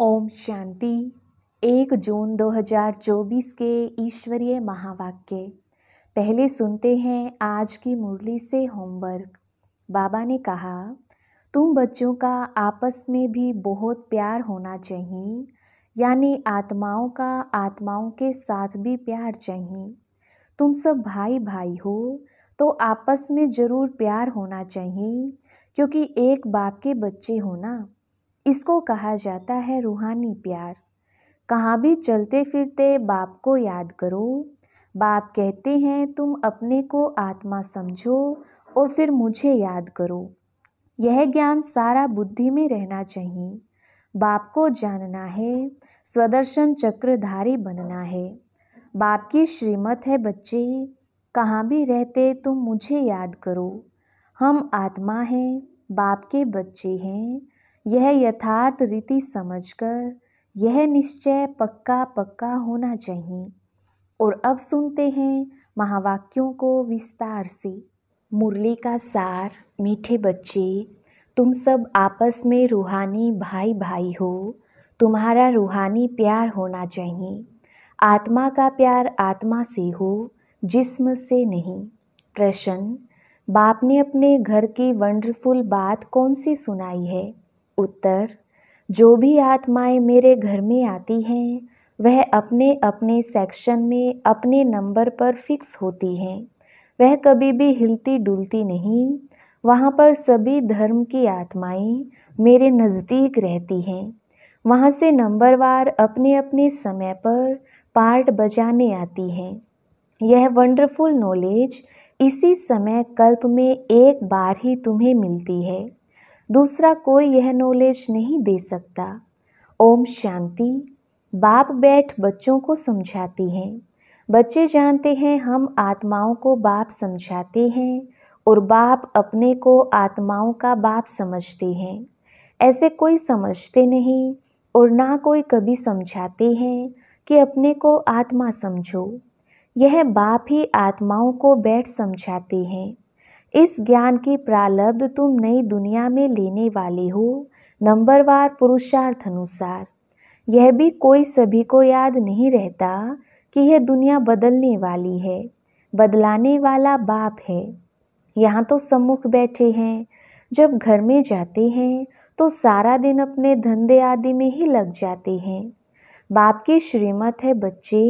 ओम शांति। 1 जून 2024 के ईश्वरीय महावाक्य पहले सुनते हैं आज की मुरली से होमवर्क। बाबा ने कहा, तुम बच्चों का आपस में भी बहुत प्यार होना चाहिए, यानी आत्माओं का आत्माओं के साथ भी प्यार चाहिए। तुम सब भाई भाई हो तो आपस में ज़रूर प्यार होना चाहिए, क्योंकि एक बाप के बच्चे हो ना। इसको कहा जाता है रूहानी प्यार। कहाँ भी चलते फिरते बाप को याद करो। बाप कहते हैं, तुम अपने को आत्मा समझो और फिर मुझे याद करो। यह ज्ञान सारा बुद्धि में रहना चाहिए। बाप को जानना है, स्वदर्शन चक्रधारी बनना है। बाप की श्रीमत है बच्चे, कहाँ भी रहते तुम मुझे याद करो। हम आत्मा हैं, बाप के बच्चे हैं। यह यथार्थ रीति समझकर यह निश्चय पक्का पक्का होना चाहिए। और अब सुनते हैं महावाक्यों को विस्तार से। मुरली का सार। मीठे बच्चे, तुम सब आपस में रूहानी भाई भाई हो। तुम्हारा रूहानी प्यार होना चाहिए। आत्मा का प्यार आत्मा से हो, जिस्म से नहीं। प्रश्न, बाप ने अपने घर की वंडरफुल बात कौन सी सुनाई है? उत्तर, जो भी आत्माएं मेरे घर में आती हैं वह अपने अपने सेक्शन में अपने नंबर पर फिक्स होती हैं। वह कभी भी हिलती डुलती नहीं। वहाँ पर सभी धर्म की आत्माएं मेरे नज़दीक रहती हैं। वहाँ से नंबरवार अपने अपने समय पर पार्ट बजाने आती हैं। यह वंडरफुल नॉलेज इसी समय कल्प में एक बार ही तुम्हें मिलती है। दूसरा कोई यह नॉलेज नहीं दे सकता। ओम शांति। बाप बैठ बच्चों को समझाती हैं। बच्चे जानते हैं हम आत्माओं को बाप समझाते हैं और बाप अपने को आत्माओं का बाप समझते हैं। ऐसे कोई समझते नहीं और ना कोई कभी समझाते हैं कि अपने को आत्मा समझो। यह बाप ही आत्माओं को बैठ समझाते हैं। इस ज्ञान की प्रालब्ध तुम नई दुनिया में लेने वाले हो, नंबरवार पुरुषार्थ अनुसार। यह भी कोई सभी को याद नहीं रहता कि यह दुनिया बदलने वाली है। बदलाने वाला बाप है। यहाँ तो सम्मुख बैठे हैं। जब घर में जाते हैं तो सारा दिन अपने धंधे आदि में ही लग जाते हैं। बाप की श्रीमत है बच्चे,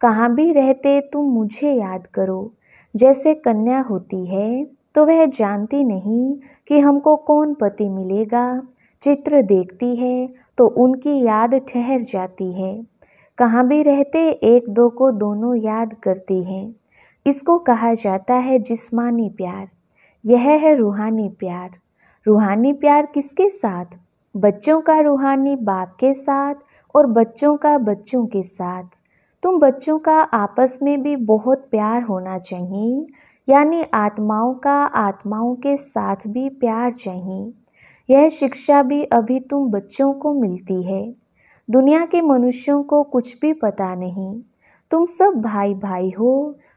कहाँ भी रहते तुम मुझे याद करो। जैसे कन्या होती है तो वह जानती नहीं कि हमको कौन पति मिलेगा। चित्र देखती है तो उनकी याद ठहर जाती है। कहाँ भी रहते एक दो को दोनों याद करती हैं। इसको कहा जाता है जिस्मानी प्यार। यह है रूहानी प्यार। रूहानी प्यार किसके साथ? बच्चों का रूहानी बाप के साथ और बच्चों का बच्चों के साथ। तुम बच्चों का आपस में भी बहुत प्यार होना चाहिए, यानी आत्माओं का आत्माओं के साथ भी प्यार चाहिए। यह शिक्षा भी अभी तुम बच्चों को मिलती है। दुनिया के मनुष्यों को कुछ भी पता नहीं। तुम सब भाई भाई हो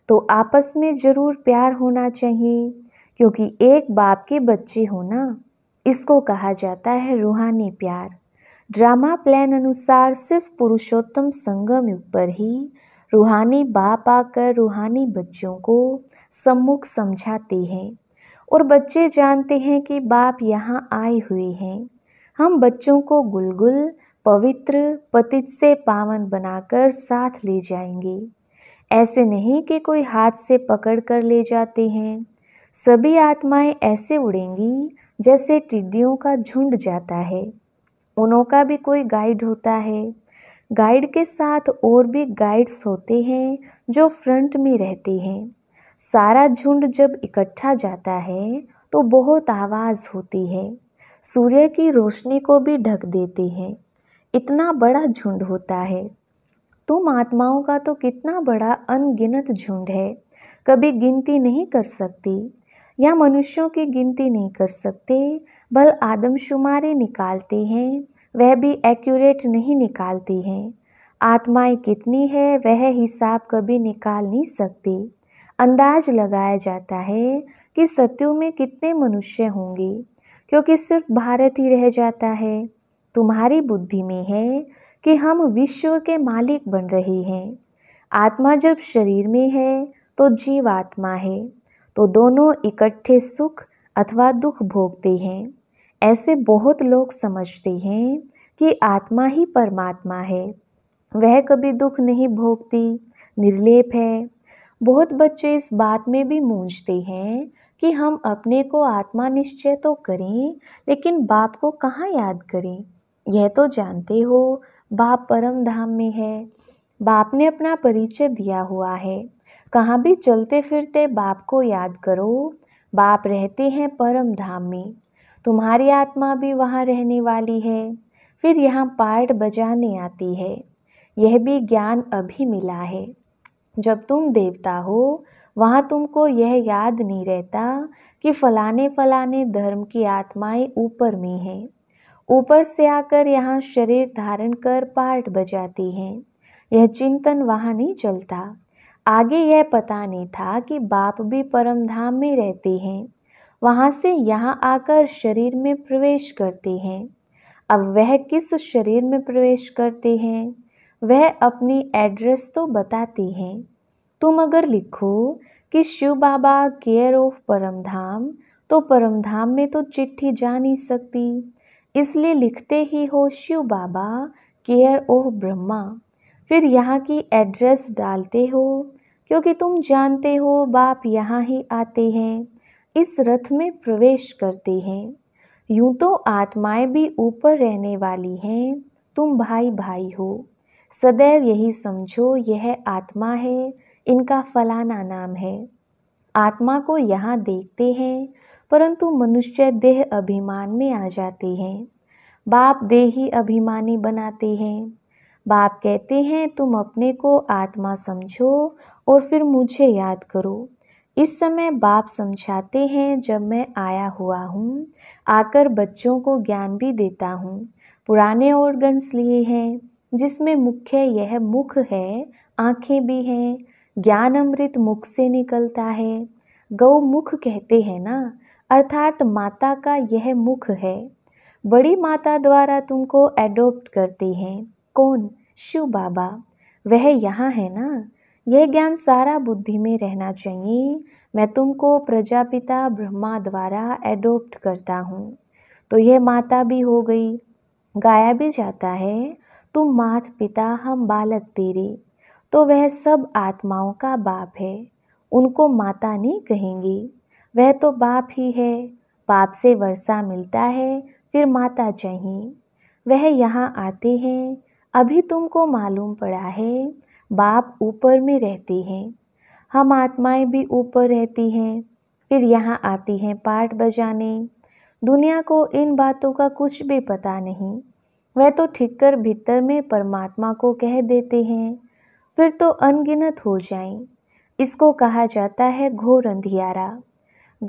तो आपस में ज़रूर प्यार होना चाहिए, क्योंकि एक बाप के बच्चे हो ना। इसको कहा जाता है रूहानी प्यार। ड्रामा प्लान अनुसार सिर्फ पुरुषोत्तम संगम युग पर ही रूहानी बाप आकर रूहानी बच्चों को सम्मुख समझाते हैं और बच्चे जानते हैं कि बाप यहाँ आए हुए हैं। हम बच्चों को गुलगुल पवित्र पतित से पावन बनाकर साथ ले जाएंगे। ऐसे नहीं कि कोई हाथ से पकड़ कर ले जाते हैं। सभी आत्माएं ऐसे उड़ेंगी जैसे टिड्डियों का झुंड जाता है। उनों का भी कोई गाइड होता है। गाइड के साथ और भी गाइड्स होते हैं जो फ्रंट में रहते हैं। सारा झुंड जब इकट्ठा जाता है तो बहुत आवाज़ होती है। सूर्य की रोशनी को भी ढक देते हैं। इतना बड़ा झुंड होता है। तुम आत्माओं का तो कितना बड़ा अनगिनत झुंड है, कभी गिनती नहीं कर सकती। या मनुष्यों की गिनती नहीं कर सकते, बल आदमशुमारी निकालते हैं, वह भी एक्यूरेट नहीं निकालती हैं। आत्माएं कितनी है वह हिसाब कभी निकाल नहीं सकती। अंदाज लगाया जाता है कि सतयुग में कितने मनुष्य होंगे, क्योंकि सिर्फ भारत ही रह जाता है। तुम्हारी बुद्धि में है कि हम विश्व के मालिक बन रहे हैं। आत्मा जब शरीर में है तो जीवात्मा है, तो दोनों इकट्ठे सुख अथवा दुख भोगते हैं। ऐसे बहुत लोग समझते हैं कि आत्मा ही परमात्मा है, वह कभी दुख नहीं भोगती, निर्लेप है। बहुत बच्चे इस बात में भी मूंझते हैं कि हम अपने को आत्मा निश्चय तो करें, लेकिन बाप को कहाँ याद करें। यह तो जानते हो बाप परम धाम में है, बाप ने अपना परिचय दिया हुआ है। कहाँ भी चलते फिरते बाप को याद करो, बाप रहते हैं परम धाम में। तुम्हारी आत्मा भी वहाँ रहने वाली है, फिर यहाँ पाठ बजाने आती है। यह भी ज्ञान अभी मिला है। जब तुम देवता हो वहाँ तुमको यह याद नहीं रहता कि फलाने फलाने धर्म की आत्माएं ऊपर में हैं, ऊपर से आकर यहाँ शरीर धारण कर पाठ बजाती हैं। यह चिंतन वहाँ नहीं चलता। आगे यह पता नहीं था कि बाप भी परमधाम में रहते हैं, वहाँ से यहाँ आकर शरीर में प्रवेश करते हैं। अब वह किस शरीर में प्रवेश करते हैं वह अपनी एड्रेस तो बताती हैं। तुम अगर लिखो कि शिव बाबा केयर ऑफ परमधाम, तो परमधाम में तो चिट्ठी जा नहीं सकती, इसलिए लिखते ही हो शिव बाबा केयर ऑफ ब्रह्मा, फिर यहाँ की एड्रेस डालते हो, क्योंकि तुम जानते हो बाप यहाँ ही आते हैं, इस रथ में प्रवेश करते हैं। यूँ तो आत्माएं भी ऊपर रहने वाली हैं, तुम भाई भाई हो। सदैव यही समझो यह आत्मा है, इनका फलाना नाम है। आत्मा को यहाँ देखते हैं, परंतु मनुष्य देह अभिमान में आ जाते हैं। बाप देही अभिमानी बनाते हैं। बाप कहते हैं तुम अपने को आत्मा समझो और फिर मुझे याद करो। इस समय बाप समझाते हैं, जब मैं आया हुआ हूँ, आकर बच्चों को ज्ञान भी देता हूँ। पुराने ऑर्गन्स लिए हैं, जिसमें मुख्य यह मुख है, आँखें भी हैं। ज्ञान अमृत मुख से निकलता है, गौमुख कहते हैं ना, अर्थात माता का यह मुख है। बड़ी माता द्वारा तुमको एडोप्ट करते हैं। कौन? शिव बाबा, वह यहाँ है ना। यह ज्ञान सारा बुद्धि में रहना चाहिए। मैं तुमको प्रजापिता ब्रह्मा द्वारा एडोप्ट करता हूँ, तो यह माता भी हो गई। गाया भी जाता है तुम मात पिता हम बालक तेरे, तो वह सब आत्माओं का बाप है। उनको माता नहीं कहेंगे, वह तो बाप ही है। बाप से वर्षा मिलता है, फिर माता चाहिए। वह यहाँ आते हैं। अभी तुमको मालूम पड़ा है बाप ऊपर में रहते हैं, हम आत्माएं भी ऊपर रहती हैं, फिर यहाँ आती हैं पाठ बजाने। दुनिया को इन बातों का कुछ भी पता नहीं, वह तो ठिकर भीतर में परमात्मा को कह देते हैं, फिर तो अनगिनत हो जाएं। इसको कहा जाता है घोर अंधियारा।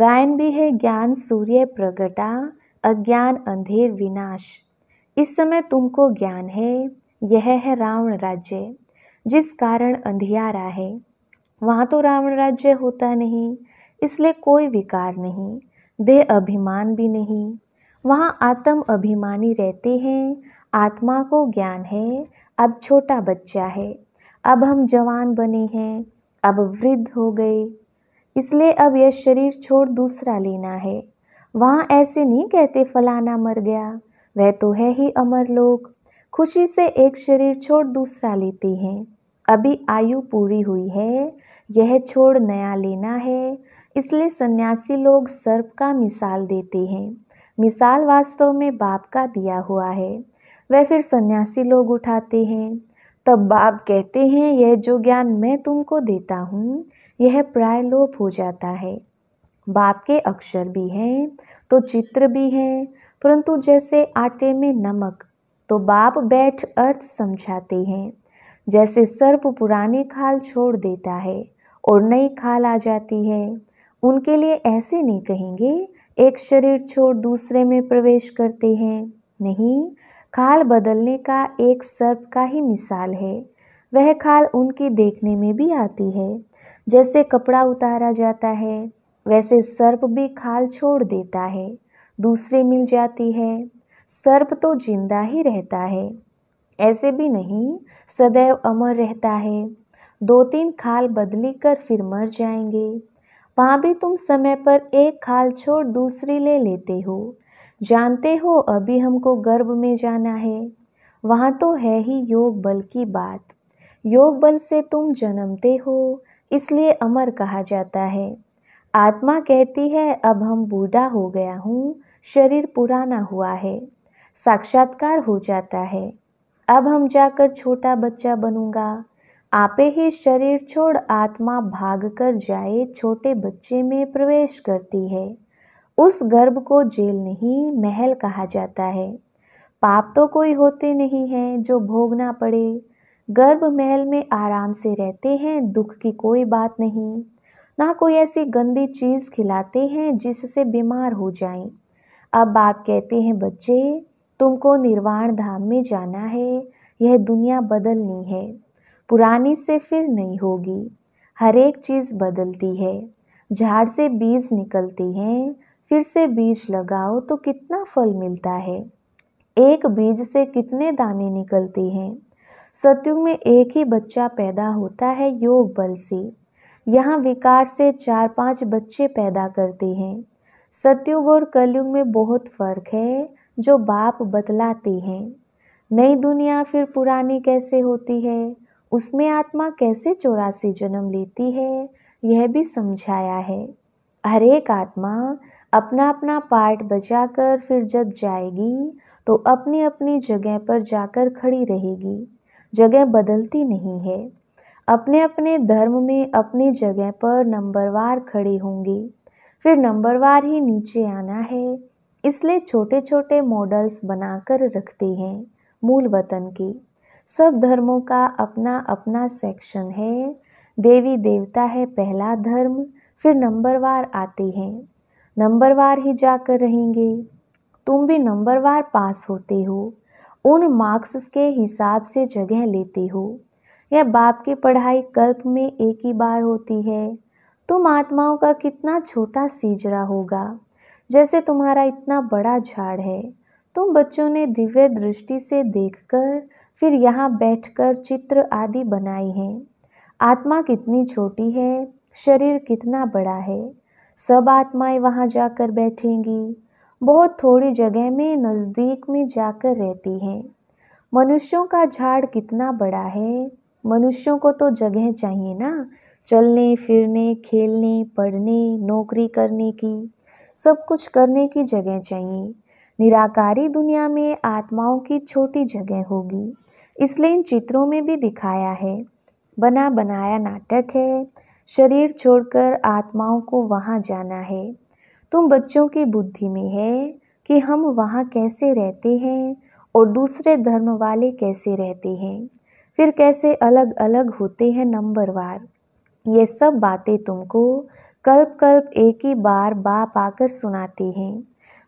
गायन भी है ज्ञान सूर्य प्रगटा, अज्ञान अंधेर विनाश। इस समय तुमको ज्ञान है, यह है रावण राज्य, जिस कारण अंधियारा है। वहाँ तो रावण राज्य होता नहीं, इसलिए कोई विकार नहीं, देह अभिमान भी नहीं। वहाँ आत्म अभिमानी रहते हैं। आत्मा को ज्ञान है, अब छोटा बच्चा है, अब हम जवान बने हैं, अब वृद्ध हो गए, इसलिए अब यह शरीर छोड़ दूसरा लेना है। वहाँ ऐसे नहीं कहते फलाना मर गया, वह तो है ही अमर लोग। खुशी से एक शरीर छोड़ दूसरा लेते हैं। अभी आयु पूरी हुई है, यह छोड़ नया लेना है, इसलिए सन्यासी लोग सर्प का मिसाल देते हैं। मिसाल वास्तव में बाप का दिया हुआ है, वह फिर सन्यासी लोग उठाते हैं। तब बाप कहते हैं यह जो ज्ञान मैं तुमको देता हूँ यह प्रायलोप हो जाता है। बाप के अक्षर भी हैं तो चित्र भी हैं, परंतु जैसे आटे में नमक, तो बाप बैठ अर्थ समझाते हैं। जैसे सर्प पुरानी खाल छोड़ देता है और नई खाल आ जाती है, उनके लिए ऐसे नहीं कहेंगे एक शरीर छोड़ दूसरे में प्रवेश करते हैं। नहीं, खाल बदलने का एक सर्प का ही मिसाल है। वह खाल उनकी देखने में भी आती है। जैसे कपड़ा उतारा जाता है, वैसे सर्प भी खाल छोड़ देता है, दूसरे मिल जाती है। सर्प तो जिंदा ही रहता है, ऐसे भी नहीं सदैव अमर रहता है। दो तीन खाल बदली कर फिर मर जाएंगे। वहाँ भी तुम समय पर एक खाल छोड़ दूसरी ले लेते हो। जानते हो अभी हमको गर्भ में जाना है। वहाँ तो है ही योग बल की बात। योग बल से तुम जन्मते हो, इसलिए अमर कहा जाता है। आत्मा कहती है अब हम बूढ़ा हो गया हूँ, शरीर पुराना हुआ है, साक्षात्कार हो जाता है, अब हम जाकर छोटा बच्चा बनूंगा। आपे ही शरीर छोड़ आत्मा भाग कर जाए छोटे बच्चे में प्रवेश करती है। उस गर्भ को जेल नहीं महल कहा जाता है। पाप तो कोई होते नहीं है जो भोगना पड़े। गर्भ महल में आराम से रहते हैं, दुख की कोई बात नहीं। ना कोई ऐसी गंदी चीज़ खिलाते हैं जिससे बीमार हो जाएं। अब बाप कहते हैं बच्चे तुमको निर्वाण धाम में जाना है, यह दुनिया बदलनी है, पुरानी से फिर नहीं होगी। हर एक चीज़ बदलती है। झाड़ से बीज निकलती हैं, फिर से बीज लगाओ तो कितना फल मिलता है। एक बीज से कितने दाने निकलते हैं। सतयुग में एक ही बच्चा पैदा होता है योग बल से। यहाँ विकार से 4-5 बच्चे पैदा करते हैं। सतयुग और कलयुग में बहुत फर्क है जो बाप बतलाते हैं। नई दुनिया फिर पुरानी कैसे होती है, उसमें आत्मा कैसे 84 जन्म लेती है, यह भी समझाया है। हर एक आत्मा अपना अपना पार्ट बजाकर फिर जब जाएगी तो अपनी अपनी जगह पर जाकर खड़ी रहेगी। जगह बदलती नहीं है। अपने अपने धर्म में अपनी जगह पर नंबरवार खड़ी होंगी, फिर नंबरवार ही नीचे आना है। इसलिए छोटे छोटे मॉडल्स बनाकर रखते हैं। मूल वतन की सब धर्मों का अपना अपना सेक्शन है। देवी देवता है पहला धर्म, फिर नंबरवार आते हैं। नंबरवार ही जाकर रहेंगे। तुम भी नंबरवार पास होते हो, उन मार्क्स के हिसाब से जगह लेते हो। यह बाप की पढ़ाई कल्प में एक ही बार होती है। तुम आत्माओं का कितना छोटा सीजरा होगा, जैसे तुम्हारा इतना बड़ा झाड़ है। तुम बच्चों ने दिव्य दृष्टि से देखकर फिर यहाँ बैठकर चित्र आदि बनाई हैं। आत्मा कितनी छोटी है, शरीर कितना बड़ा है। सब आत्माएं वहाँ जाकर बैठेंगी। बहुत थोड़ी जगह में नज़दीक में जाकर रहती हैं। मनुष्यों का झाड़ कितना बड़ा है। मनुष्यों को तो जगह चाहिए ना, चलने फिरने खेलने पढ़ने नौकरी करने की, सब कुछ करने की जगह चाहिए। निराकारी दुनिया में आत्माओं की छोटी जगह होगी, इसलिए इन चित्रों में भी दिखाया है। बना बनाया नाटक है। शरीर छोड़कर आत्माओं को वहाँ जाना है। तुम बच्चों की बुद्धि में है कि हम वहाँ कैसे रहते हैं और दूसरे धर्म वाले कैसे रहते हैं, फिर कैसे अलग अलग होते हैं नंबरवार। ये सब बातें तुमको कल्प कल्प एक ही बार बाप आकर सुनाते हैं।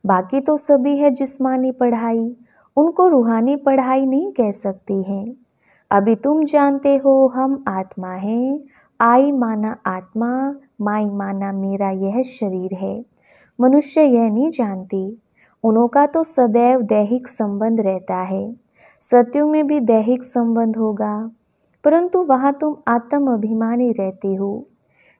बाकी तो सभी है जिस्मानी पढ़ाई, उनको रूहानी पढ़ाई नहीं कह सकती हैं। अभी तुम जानते हो हम आत्मा हैं। आई माना आत्मा, माई माना मेरा यह शरीर है। मनुष्य यह नहीं जानती। उनका तो सदैव दैहिक संबंध रहता है। सत्युग में भी दैहिक संबंध होगा, परंतु वहाँ तुम आत्म अभिमानी रहते हो।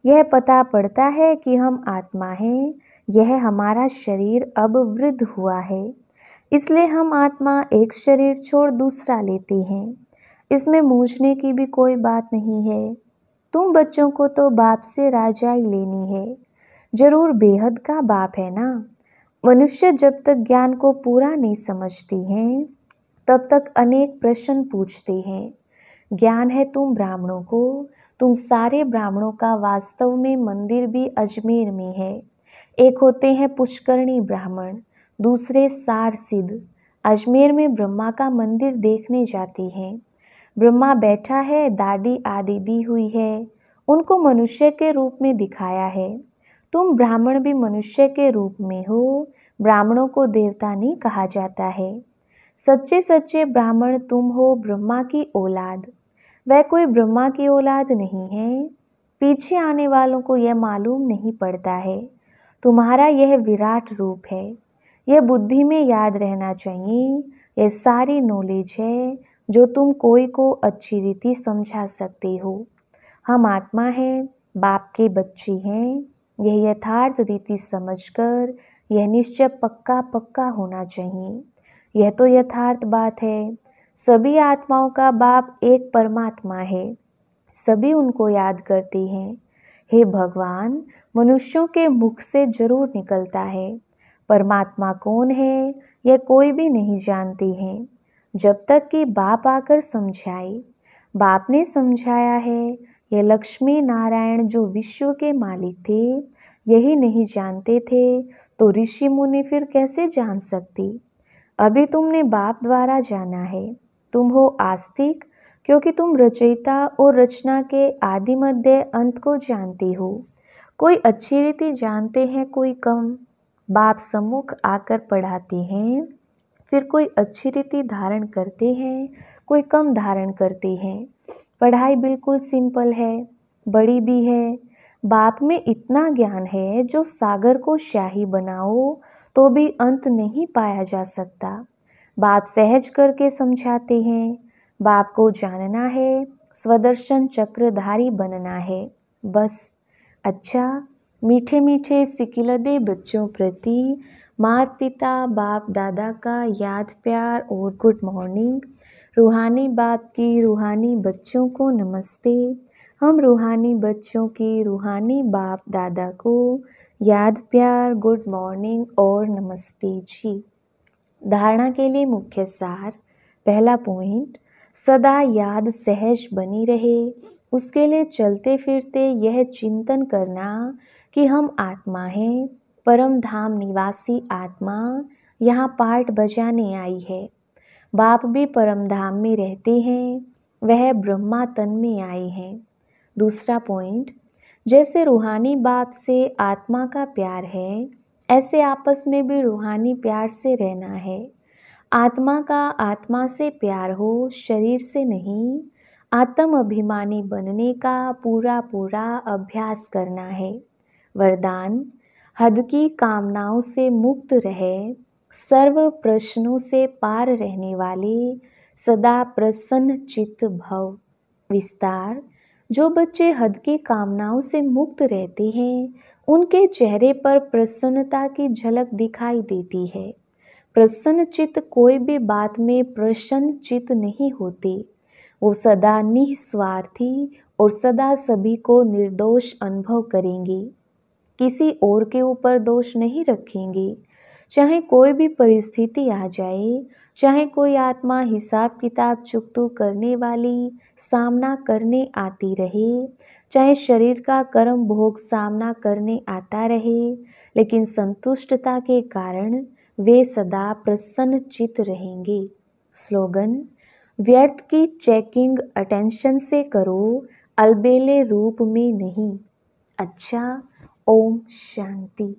यह पता पड़ता है कि हम आत्मा हैं, यह हमारा शरीर अब वृद्ध हुआ है, इसलिए हम आत्मा एक शरीर छोड़ दूसरा लेते हैं। इसमें मूंझने की भी कोई बात नहीं है। तुम बच्चों को तो बाप से राजाई लेनी है। जरूर बेहद का बाप है ना। मनुष्य जब तक ज्ञान को पूरा नहीं समझती हैं तब तक अनेक प्रश्न पूछते हैं। ज्ञान है तुम ब्राह्मणों को। तुम सारे ब्राह्मणों का वास्तव में मंदिर भी अजमेर में है। एक होते हैं पुष्करणी ब्राह्मण, दूसरे सार सिद्ध। अजमेर में ब्रह्मा का मंदिर देखने जाते हैं। ब्रह्मा बैठा है, दाढ़ी आदि दी हुई है, उनको मनुष्य के रूप में दिखाया है। तुम ब्राह्मण भी मनुष्य के रूप में हो। ब्राह्मणों को देवता नहीं कहा जाता है। सच्चे सच्चे ब्राह्मण तुम हो, ब्रह्मा की औलाद। वह कोई ब्रह्मा की औलाद नहीं है। पीछे आने वालों को यह मालूम नहीं पड़ता है। तुम्हारा यह विराट रूप है। यह बुद्धि में याद रहना चाहिए। यह सारी नॉलेज है जो तुम कोई को अच्छी रीति समझा सकते हो। हम आत्मा हैं, बाप के बच्चे हैं, यह यथार्थ रीति समझकर यह निश्चय पक्का पक्का होना चाहिए। यह तो यथार्थ बात है, सभी आत्माओं का बाप एक परमात्मा है, सभी उनको याद करते हैं। हे भगवान, मनुष्यों के मुख से जरूर निकलता है, परमात्मा कौन है यह कोई भी नहीं जानते हैं जब तक कि बाप आकर समझाए। बाप ने समझाया है, यह लक्ष्मी नारायण जो विश्व के मालिक थे यही नहीं जानते थे तो ऋषि मुनि फिर कैसे जान सकती। अभी तुमने बाप द्वारा जाना है। तुम हो आस्तिक क्योंकि तुम रचयिता और रचना के आदि मध्य अंत को जानते हो। कोई अच्छी रीति जानते हैं, कोई कम। बाप सम्मुख आकर पढ़ाते हैं, फिर कोई अच्छी रीति धारण करते हैं, कोई कम धारण करते हैं। पढ़ाई बिल्कुल सिंपल है, बड़ी भी है। बाप में इतना ज्ञान है जो सागर को शाही बनाओ तो भी अंत नहीं पाया जा सकता। बाप सहज करके समझाते हैं। बाप को जानना है, स्वदर्शन चक्रधारी बनना है बस। अच्छा, मीठे मीठे सिकिलदे बच्चों प्रति माता पिता बाप दादा का याद प्यार और गुड मॉर्निंग। रूहानी बाप की रूहानी बच्चों को नमस्ते। हम रूहानी बच्चों की रूहानी बाप दादा को याद प्यार, गुड मॉर्निंग और नमस्ते जी। धारणा के लिए मुख्य सार। पहला पॉइंट, सदा याद सहज बनी रहे, उसके लिए चलते फिरते यह चिंतन करना कि हम आत्मा हैं, परम धाम निवासी आत्मा यहाँ पाठ बजाने आई है। बाप भी परम धाम में रहते हैं, वह ब्रह्मा तन में आए हैं। दूसरा पॉइंट, जैसे रूहानी बाप से आत्मा का प्यार है, ऐसे आपस में भी रूहानी प्यार से रहना है। आत्मा का आत्मा से प्यार हो, शरीर से नहीं। आत्म अभिमानी बनने का पूरा पूरा अभ्यास करना है। वरदान, हद की कामनाओं से मुक्त रहे, सर्व प्रश्नों से पार रहने वाले, सदा प्रसन्न चित्त भव। विस्तार, जो बच्चे हद की कामनाओं से मुक्त रहते हैं उनके चेहरे पर प्रसन्नता की झलक दिखाई देती है। प्रसन्न चित्त कोई भी बात में प्रसन्न चित्त नहीं होते, वो सदा निस्वार्थी और सदा सभी को निर्दोष अनुभव करेंगे, किसी और के ऊपर दोष नहीं रखेंगे। चाहे कोई भी परिस्थिति आ जाए, चाहे कोई आत्मा हिसाब किताब चुकतू करने वाली सामना करने आती रहे, चाहे शरीर का कर्म भोग सामना करने आता रहे, लेकिन संतुष्टता के कारण वे सदा प्रसन्न चित्त रहेंगे। स्लोगन, व्यर्थ की चेकिंग अटेंशन से करो, अलबेले रूप में नहीं। अच्छा, ओम शांति।